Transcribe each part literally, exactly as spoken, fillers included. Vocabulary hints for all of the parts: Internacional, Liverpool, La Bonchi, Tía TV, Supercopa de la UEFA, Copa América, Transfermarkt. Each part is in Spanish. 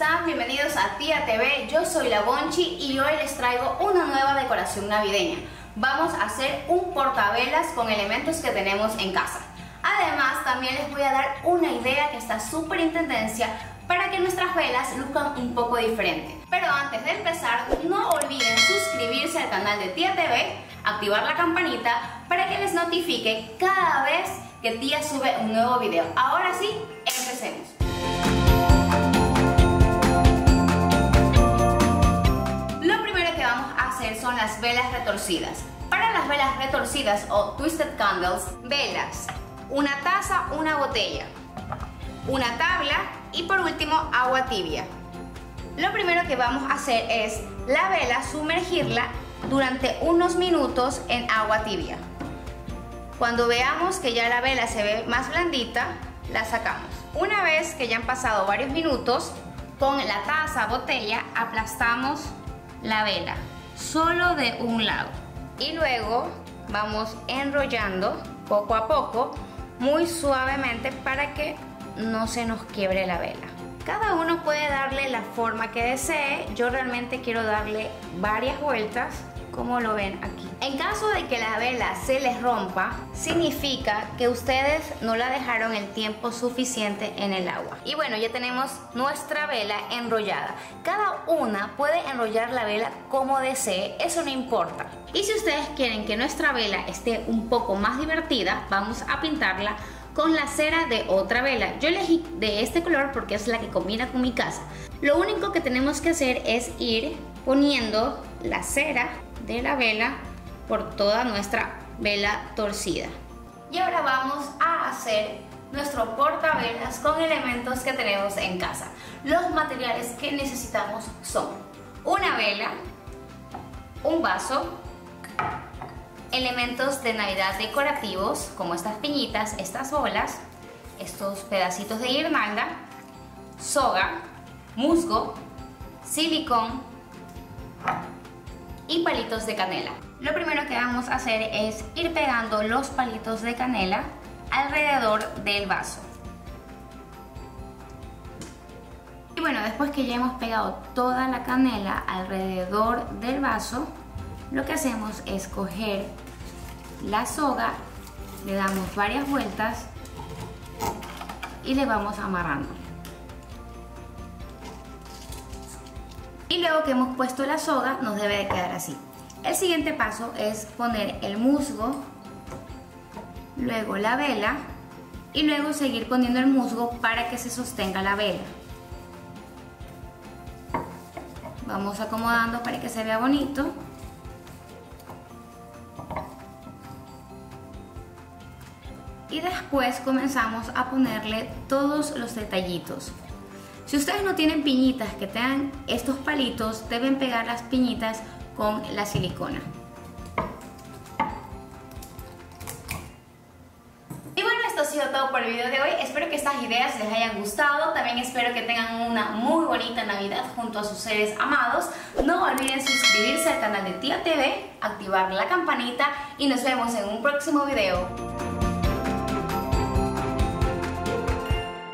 están? Bienvenidos a Tía T V, yo soy La Bonchi y hoy les traigo una nueva decoración navideña. Vamos a hacer un portavelas con elementos que tenemos en casa. Además, también les voy a dar una idea que está súper en tendencia para que nuestras velas luzcan un poco diferente. Pero antes de empezar, no olviden suscribirse al canal de Tía T V, activar la campanita para que les notifique cada vez que Tía sube un nuevo video. Ahora sí, empecemos. Lo primero que vamos a hacer son las velas retorcidas. Para las velas retorcidas o twisted candles, velas, una taza, una botella, una tabla y por último agua tibia. Lo primero que vamos a hacer es la vela sumergirla durante unos minutos en agua tibia. Cuando veamos que ya la vela se ve más blandita, la sacamos. Una vez que ya han pasado varios minutos, con la taza, botella, aplastamos la vela, solo de un lado. Y luego vamos enrollando poco a poco, muy suavemente para que no se nos quiebre la vela. Cada uno puede darle la forma que desee, yo realmente quiero darle varias vueltas, como lo ven aquí. En caso de que la vela se les rompa, significa que ustedes no la dejaron el tiempo suficiente en el agua. Y bueno, ya tenemos nuestra vela enrollada. Cada una puede enrollar la vela como desee, eso no importa. Y si ustedes quieren que nuestra vela esté un poco más divertida, vamos a pintarla con la cera de otra vela. Yo elegí de este color porque es la que combina con mi casa. Lo único que tenemos que hacer es ir poniendo la cera de la vela por toda nuestra vela torcida. Y ahora vamos a hacer nuestro portavelas con elementos que tenemos en casa. Los materiales que necesitamos son una vela, un vaso, elementos de Navidad decorativos como estas piñitas, estas bolas, estos pedacitos de guirnalda, soga, musgo, silicón y palitos de canela. Lo primero que vamos a hacer es ir pegando los palitos de canela alrededor del vaso. Y bueno, después que ya hemos pegado toda la canela alrededor del vaso, lo que hacemos es coger la soga, le damos varias vueltas y le vamos amarrando. Y luego que hemos puesto la soga, nos debe de quedar así. El siguiente paso es poner el musgo, luego la vela y luego seguir poniendo el musgo para que se sostenga la vela. Vamos acomodando para que se vea bonito. Y después comenzamos a ponerle todos los detallitos. Si ustedes no tienen piñitas que tengan estos palitos, deben pegar las piñitas con la silicona. Y bueno, esto ha sido todo por el video de hoy. Espero que estas ideas les hayan gustado. También espero que tengan una muy bonita Navidad junto a sus seres amados. No olviden suscribirse al canal de Tía T V, activar la campanita y nos vemos en un próximo video.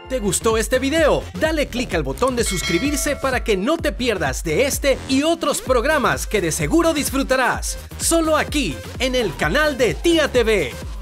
¿Te gustó este video? Dale click al botón de suscribirse para que no te pierdas de este y otros programas que de seguro disfrutarás. Solo aquí, en el canal de Tía T V.